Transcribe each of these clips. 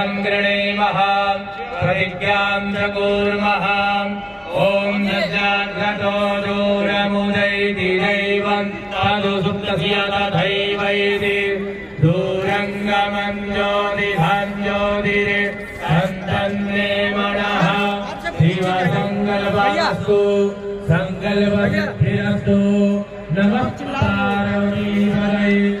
Aham Krineemaha Pratigyam Chakurmaha Om Jagrato Duramudayiti Daivam Tadu Suptasya Tadaivaiti Durangaman Jodhidhan Jodhire Santanne Manaha Diva Sangalvastu Sangalvajatirastu Namaskaravi Harai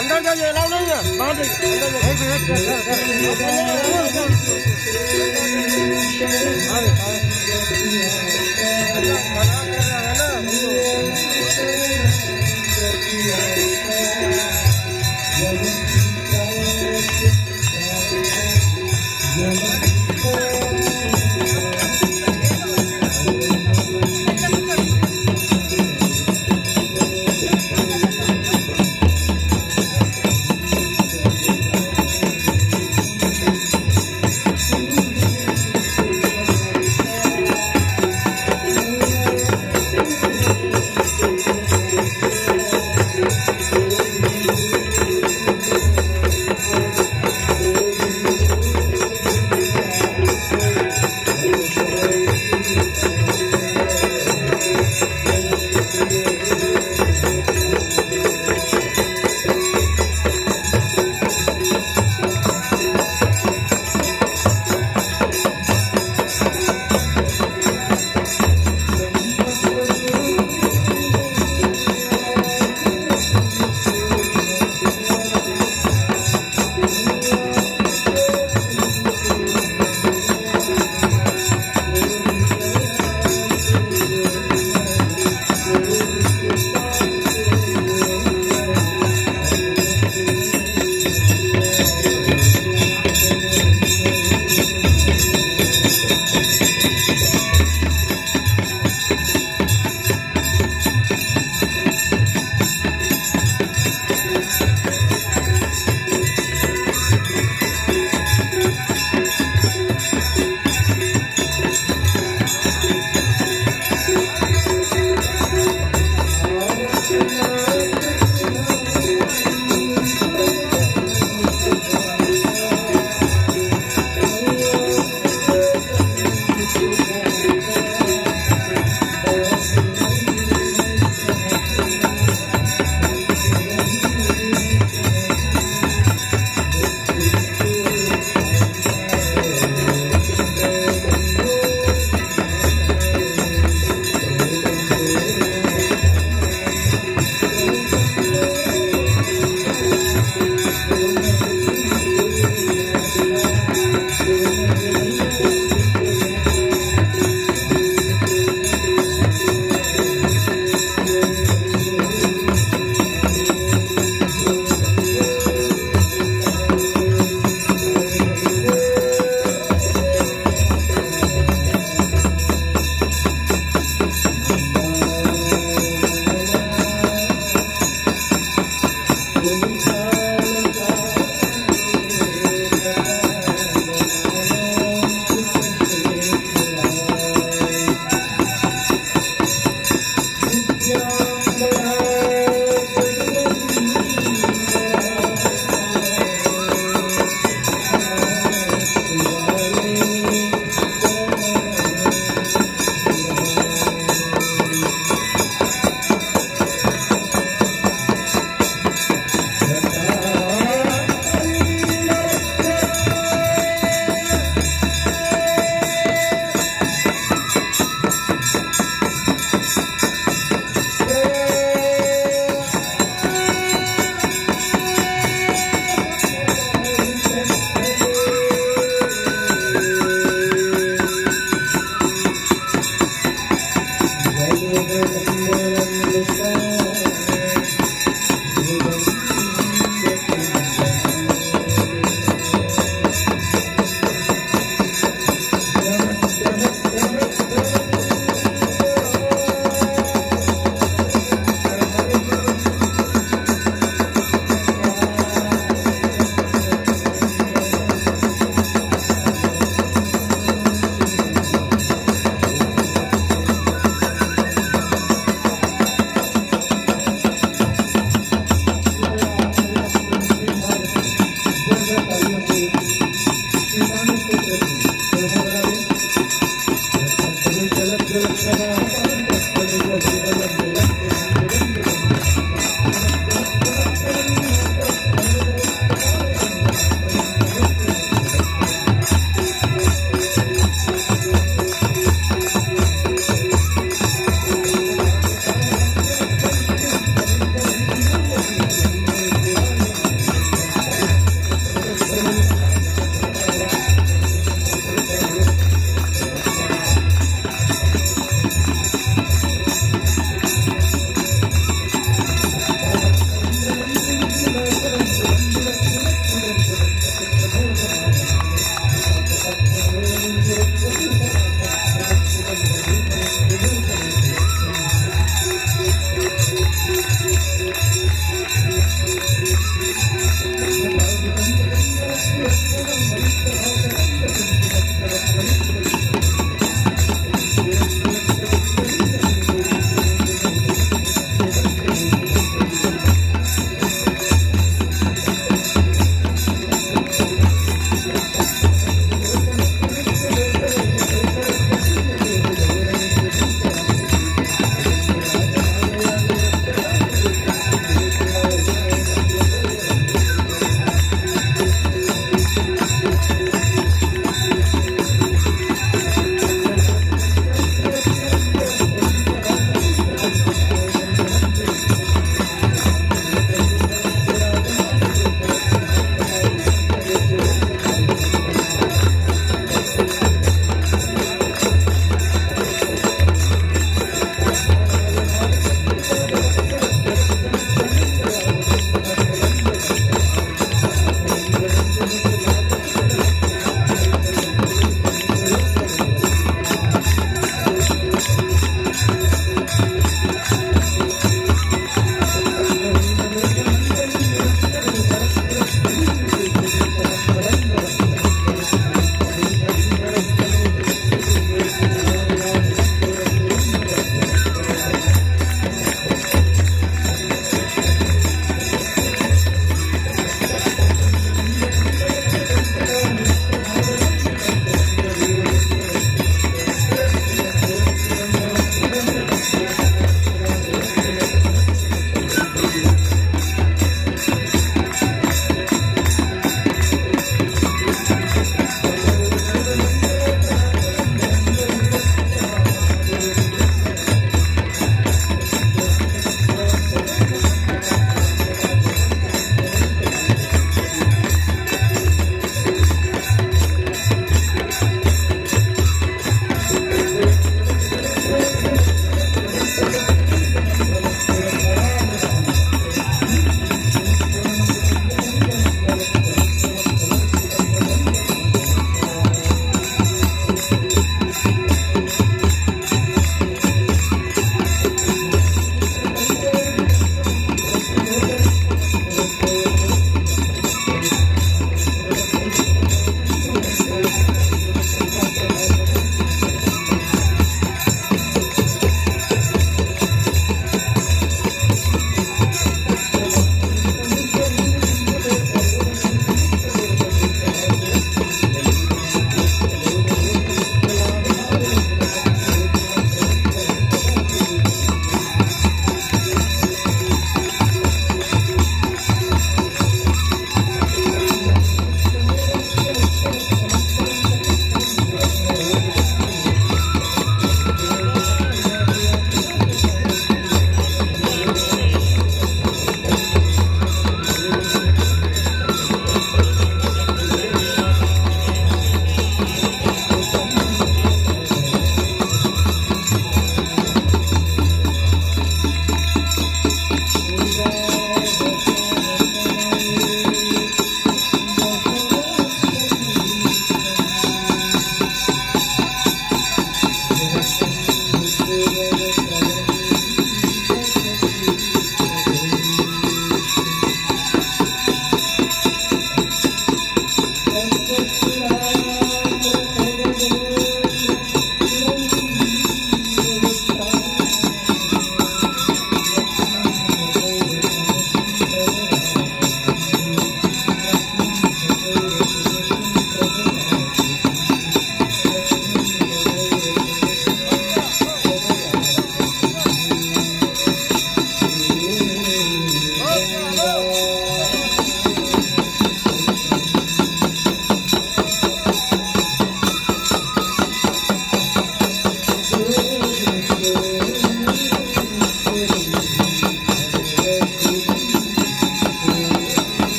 अंदर जाइए, allow नहीं है, बाहर जाइए,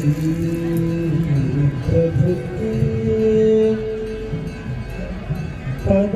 Shri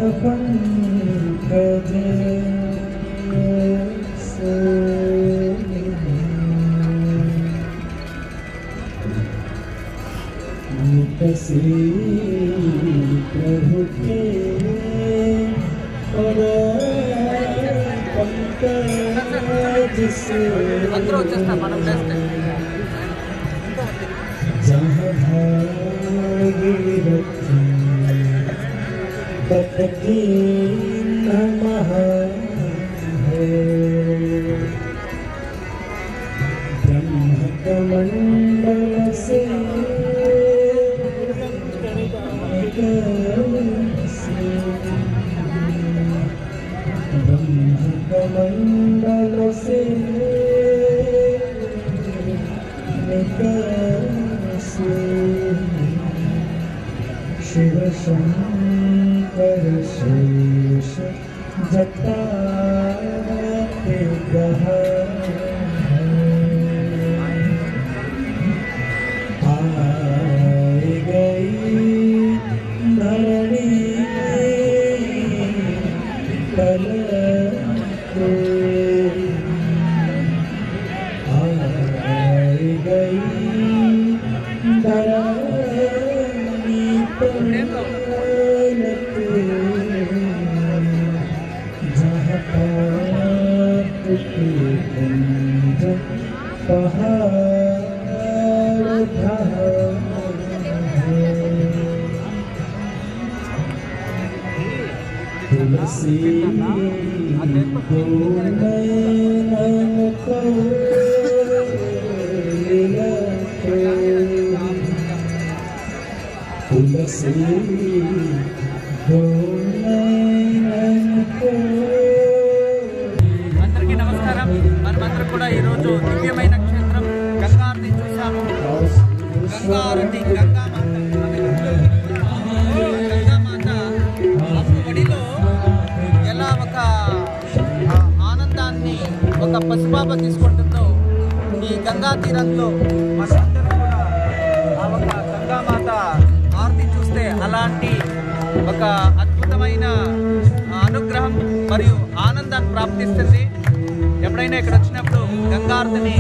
Krishna